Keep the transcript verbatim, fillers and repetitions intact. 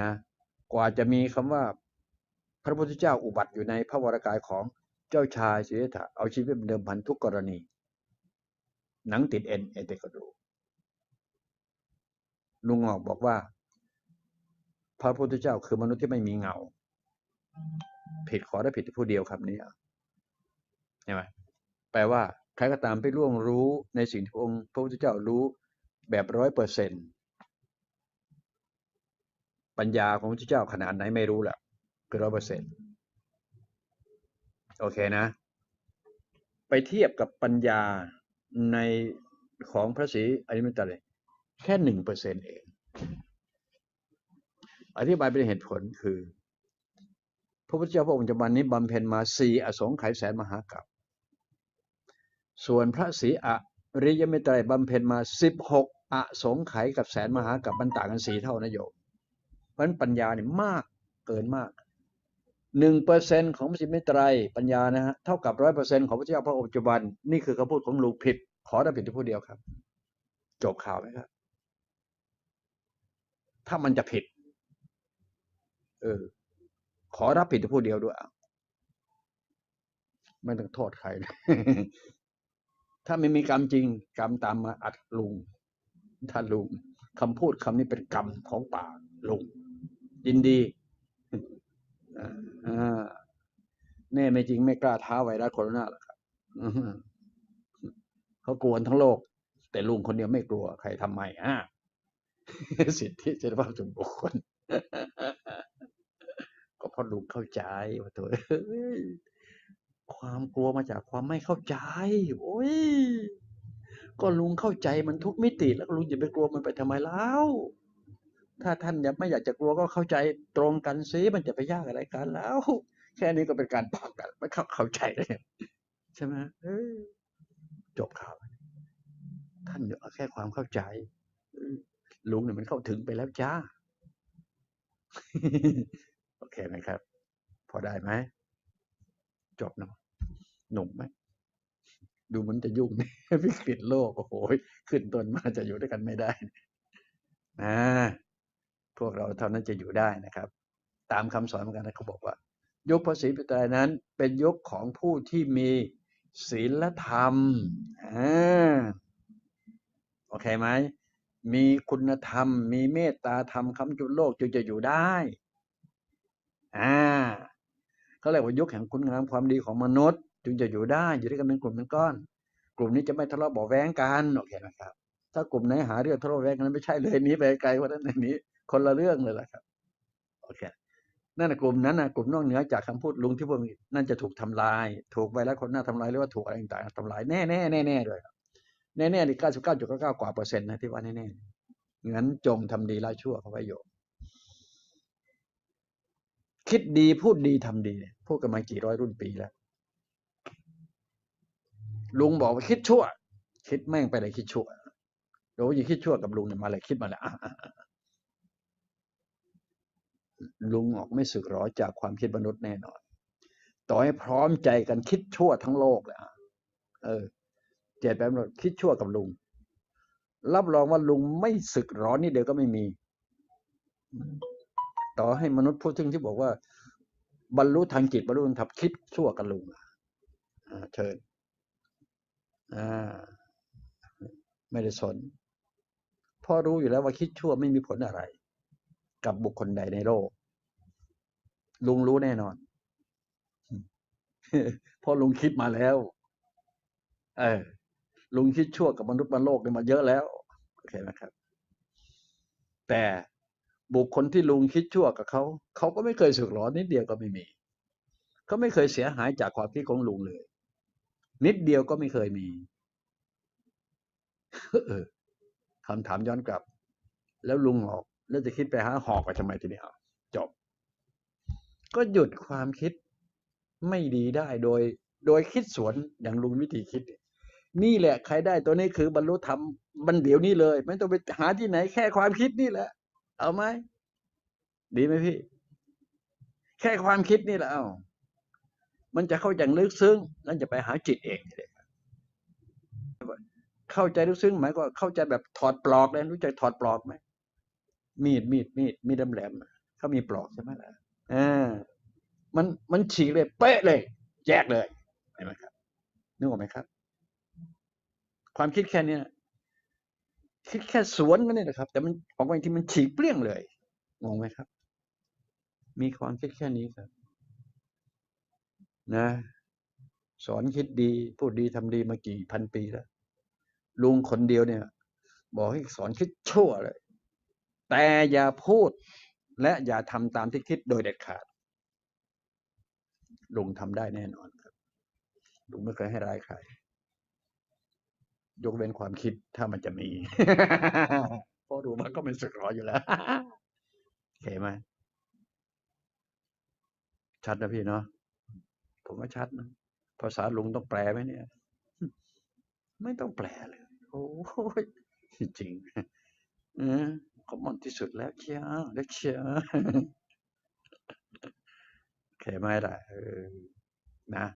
นะกว่าจะมีคำว่าพระพุทธเจ้าอุบัติอยู่ในพระวรากายของเจ้าชายสิทธัตถะเอาชีวิตเป็นเดิมพันทุกกรณีหนังติดเอ็นเอเตกดูลุงงอกบอกว่าพระพุทธเจ้าคือมนุษย์ที่ไม่มีเงาผิดขอได้ผิดผู้เดียวคำนี้ใช่ไหมแปลว่าใครก็ตามไปล่วงรู้ในสิ่งที่องค์พระพุทธเจ้ารู้แบบร้อยเปอร์เซ็นต์ปัญญาของพระพุทธเจ้าขนาดไหนไม่รู้แหละคือร้อยเปอร์เซ็นต์โอเคนะไปเทียบกับปัญญาในของพระศรีอริยเมตไตรัยแค่หนึ่งเปอร์เซ็นต์เองอธิบายเป็นเหตุผลคือพระพุทธเจ้าพระองค์จำวันนี้บำเพ็ญมาสี่อสงไขยแสนมหากรัปส่วนพระศรีอริยเมตไตรัยบำเพ็ญมาสิบหกอสงไขยกับแสนมหากรัปมันต่างกันสี่เท่านะโยมเพราะฉะนั้นปัญญาเนี่ยมากเกินมากหนึ่งเปอร์เซ็นต์ของพระศรีอริยเมตไตรัยปัญญานะฮะเท่ากับร้อยเปอร์เซ็นต์ของพระเจ้าพระองค์จำวันนี่คือคำพูดของลูกผิดขอได้ผิดผู้เดียวครับจบข่าวไหมครับถ้ามันจะผิดเออขอรับผิดผู้เดียวด้วยไม่ต้องโทษใครเลยถ้าไม่มีกรรมจริงกรรมตามมาอัดลุงถ้าลุงคำพูดคำนี้เป็นกรรมของป่าลุงยินดีแน่ไม่จริงไม่กล้าท้าไวรัสโคโรนาหรอกครับเขากลัวทั้งโลกแต่ลุงคนเดียวไม่กลัวใครทำไมอ่ะสิทธิเสรีภาพส่วนบุคคลก็เพราะลุงเข้าใจว่าตัวความกลัวมาจากความไม่เข้าใจโอ้ยก็ลุงเข้าใจมันทุกมิติแล้วลุงจะไปกลัวมันไปทำไมแล้วถ้าท่านยังไม่อยากจะกลัวก็เข้าใจตรงกันซิมันจะไปยากอะไรกันแล้วแค่นี้ก็เป็นการปากกันไม่เข้าใจเลยใช่ไหมจบข่าวท่านเหลือแค่ความเข้าใจลุงเนี่ยมันเข้าถึงไปแล้วจ้าโอเคไหมครับพอได้ไหมจบเนาะหนุ่มไหมดูมันจะยุ่งวิกฤตโลกโอ้โหขึ้นต้นมาจะอยู่ด้วยกันไม่ได้นะพวกเราเท่านั้นจะอยู่ได้นะครับตามคำสอนเหมือนกันนะเขาบอกว่ายุคพระศรีอริยเมตไตรัยนั้นเป็นยุคของผู้ที่มีศีลธรรมอ่าโอเคไหมมีคุณธรรมมีเมตตาธรรมค้ำจุนโลกจึงจะอยู่ได้อ่าเขาเรียกว่ายุคแห่งคุณงามความดีของมนุษย์จึงจะอยู่ได้อยู่ด้วยกันเป็นกลุ่มเป็นก้อนกลุ่มนี้จะไม่ทะเลาะเบาะแว้งกันโอเคนะครับถ้ากลุ่มไหนหาเรื่องทะเลาะแว้งกันไม่ใช่เลยนี้ไปไกลกว่านั้นนี้คนละเรื่องเลยละครับโอเคนั่นนะกลุ่มนั้นนะกลุ่มนอกเหนือจากคำพูดลุงที่พวกนั่นจะถูกทำลายถูกไวรัสโคโรนาทำลายหรือว่าถูกอะไรต่างๆทำลายแน่แน่แน่แน่เลยแน่แน่นี่เก้าสิบเก้าจุดเก้าเก้ากว่าเปอร์เซ็นต์นะที่ว่าแน่แน่งั้นจงทำดีละชั่วเขาไว้โยมคิดดีพูดดีทำดีพูดกันมากี่ร้อยรุ่นปีแล้วลุงบอกว่าคิดชั่วคิดแม่งไปเลยคิดชั่วโดยยิ่งคิดชั่วกับลุงเนี่ยมาเลยคิดมาเลยลุงออกไม่สึกหรอจากความคิดมนุษย์แน่นอนต่อให้พร้อมใจกันคิดชั่วทั้งโลกเลยเออเจ็ดแปดคนคิดชั่วกับลุงรับรองว่าลุงไม่สึกหรอนี่เดี๋ยวก็ไม่มีต่อให้มนุษย์พูดถึงที่บอกว่าบรรลุทางจิตบรรลุทางธรรมคิดชั่วกับลุงอ่าเชิญอ่าไม่ได้สนพ่อรู้อยู่แล้วว่าคิดชั่วไม่มีผลอะไรกับบุคคลใดในโลกลุงรู้แน่นอนเพราะลุงคิดมาแล้วเออลุงคิดชั่วกับมนุษย์บนโลกเนี่ยมาเยอะแล้วโอเคนะครับแต่บุคคลที่ลุงคิดชั่วกับเขาเขาก็ไม่เคยสึกหรอนิดเดียวก็ไม่มีเขาไม่เคยเสียหายจากความคิดของลุงเลยนิดเดียวก็ไม่เคยมีคำถามย้อนกลับแล้วลุงหอกแล้วจะคิดไปหาหอกไปทำไมทีนี้เอาจบก็หยุดความคิดไม่ดีได้โดยโดยคิดสวนอย่างลุงวิธีคิดนี่แหละใครได้ตัวนี้คือบรรลุธรรมบันเดี๋ยวนี้เลยไม่ต้องไปหาที่ไหนแค่ความคิดนี่แหละเอาไหมดีไหมพี่แค่ความคิดนี่แหละเอามันจะเข้าอย่างลึกซึ้งนั่นจะไปหาจิตเองเลยเข้าใจลึกซึ้งหมายว่าเข้าใจแบบถอดปลอกเลยรู้จักถอดปลอกไหมมีดมีดมีดมีดแหลม เขามีปลอกใช่ไหมล่ะอ่ามันมันฉีกเลยเป๊ะเลยแยกเลยเห็นไหมครับนึกออกไหมครับความคิดแค่นี้คิดแค่สวนก็เนี่ยนะครับแต่มันออกมาที่มันฉีกเปลี่ยงเลยงงไหมครับมีความคิดแค่นี้ครับนะสอนคิดดีพูดดีทำดีมากี่พันปีแล้วลุงคนเดียวเนี่ยบอกให้สอนคิดชั่วเลยแต่อย่าพูดและอย่าทำตามที่คิดโดยเด็ดขาดลุงทำได้แน่นอนครับลุงไม่เคยให้ร้ายใครยกเว้นความคิดถ้ามันจะมี พอดูมันก็เป็นสึกหรออยู่แล้วเห็นไหมชัดนะพี่เนาะผมว่าชัดนะภาษาลุงต้องแปลไหมเนี่ยไม่ต้องแปลเลยโอ้ยจริงเออก็มันที่สุดแล้วเชียร์แล้วเชียร์ เข้าใจไหมล่ะนะ